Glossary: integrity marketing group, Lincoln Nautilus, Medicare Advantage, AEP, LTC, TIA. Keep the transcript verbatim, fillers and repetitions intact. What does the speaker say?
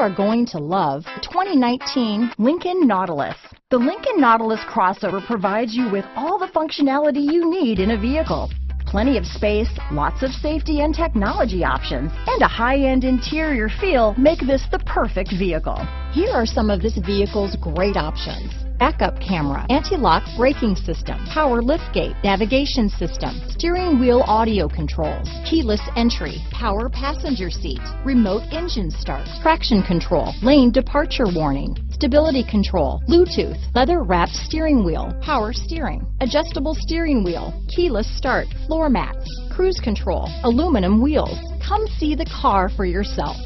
are going to love the twenty nineteen Lincoln Nautilus. The Lincoln Nautilus crossover provides you with all the functionality you need in a vehicle. Plenty of space, lots of safety and technology options, and a high-end interior feel make this the perfect vehicle. Here are some of this vehicle's great options: backup camera, anti-lock braking system, power liftgate, navigation system, steering wheel audio controls, keyless entry, power passenger seat, remote engine start, traction control, lane departure warning, stability control, Bluetooth, leather-wrapped steering wheel, power steering, adjustable steering wheel, keyless start, floor mats, cruise control, aluminum wheels. Come see the car for yourself.